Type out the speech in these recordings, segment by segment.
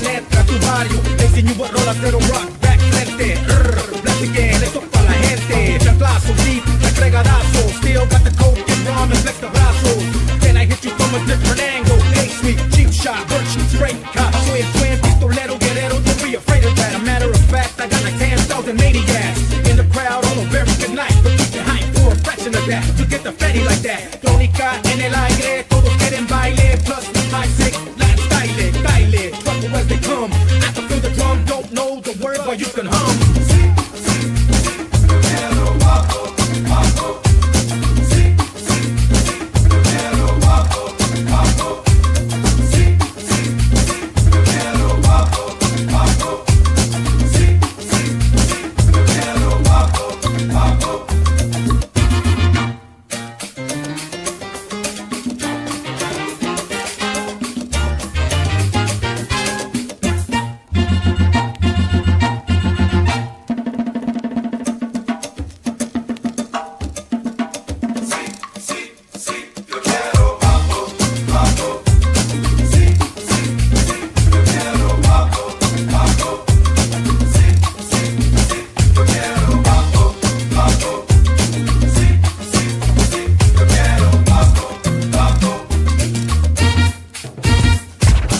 penetra tu barrio. Te enseño por rolas de rock, back, lente. Blast again, esto es para la gente. Chanclazo, beat, like fregadazo. Still got the coke and rum and flex the brazos. Then I hit you from a different angle. Hey, sweet, cheap shot, virtue, straight cop. Soy el buen pistolero, guerrero, don't be afraid of that. A matter of fact, I got like 10,000 maniacs in the crowd on a very good night. But keep your hype for a fraction of that. Look at the fatty like that. Tónica en el aire, todos quieren baile. Plus, my sick, Latin style, style. Trouble as they come. I can feel the drum, don't know the words, but you can hum.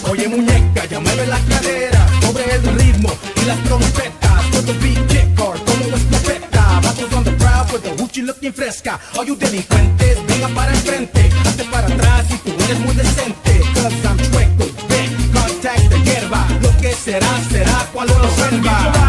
Oye muñeca, ya mueve la cadera, sobre el ritmo y las trompetas. With the beat kicker, como la escopeta. Vatos on the prowl with the hoochie looking fresca. Oye delincuentes, venga para enfrente, hazte para atrás y tú eres muy decente. Cause I'm chueco, ven, contacta hierba, lo que será, será cuando lo vuelva.